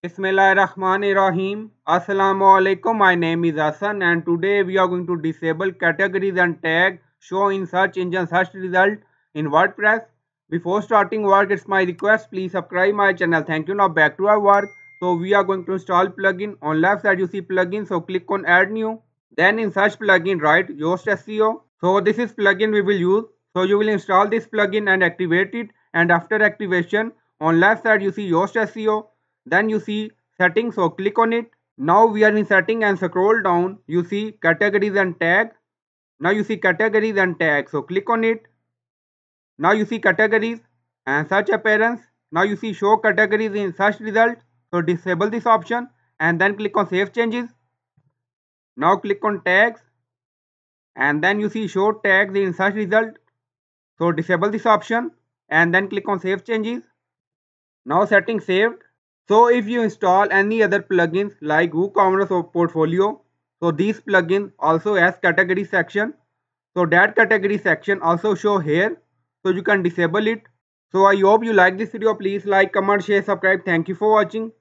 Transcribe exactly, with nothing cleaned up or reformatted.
Bismillahirrahmanirrahim. Assalamu alaikum. My name is Hasan and today we are going to disable categories and tag show in search engine search result in WordPress. Before starting work, it's my request, please subscribe my channel. Thank you. Now back to our work. So we are going to install plugin. On left side you see plugin, so click on add new. Then in search plugin write Yoast S E O. So this is plugin we will use. So you will install this plugin and activate it, and after activation on left side you see Yoast S E O. Then you see settings, so click on it. Now we are in setting and scroll down, you see categories and tag. Now you see categories and tag, so click on it. Now you see categories and search appearance. Now you see show categories in search result, so disable this option and then click on save changes. Now click on tags and then you see show tags in search result, so disable this option and then click on save changes. Now settings saved. So if you install any other plugins like WooCommerce or Portfolio, so these plugins also has category section. So that category section also show here, so you can disable it. So I hope you like this video. Please like, comment, share, subscribe. Thank you for watching.